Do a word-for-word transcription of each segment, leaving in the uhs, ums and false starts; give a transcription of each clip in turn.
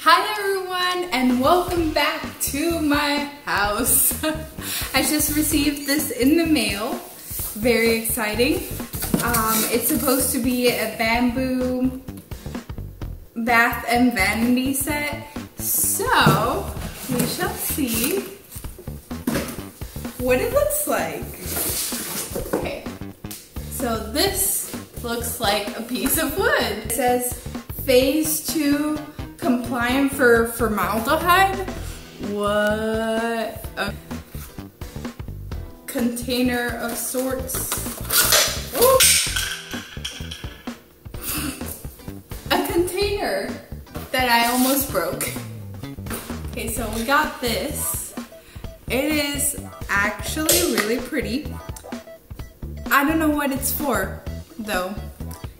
Hi everyone, and welcome back to my house. I just received this in the mail. Very exciting. Um, it's supposed to be a bamboo bath and vanity set. So, we shall see what it looks like. Okay, so this looks like a piece of wood. It says phase two compliant for formaldehyde. What? A container of sorts. Ooh. A container that I almost broke. Okay, so we got this. It is actually really pretty. I don't know what it's for though,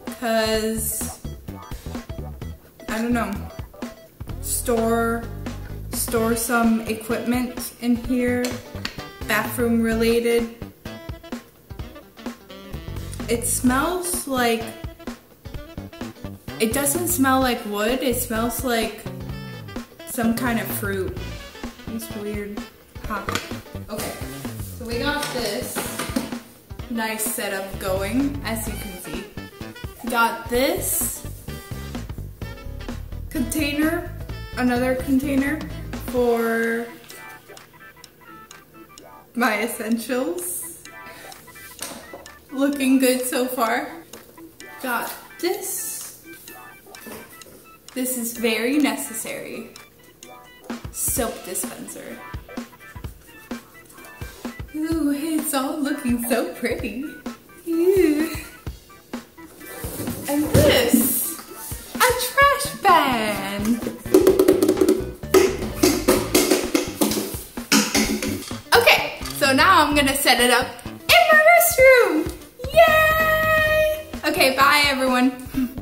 because I don't know. Store, store some equipment in here, bathroom related. It smells like, it doesn't smell like wood, it smells like some kind of fruit. It's weird. Huh. Okay, so we got this nice setup going, as you can see. Got this container. Another container for my essentials. Looking good so far. Got this. This is very necessary. Soap dispenser. Ooh, it's all looking so pretty. Ooh. And this, a trash bag. So now I'm gonna set it up in my restroom. Yay! Okay, bye everyone.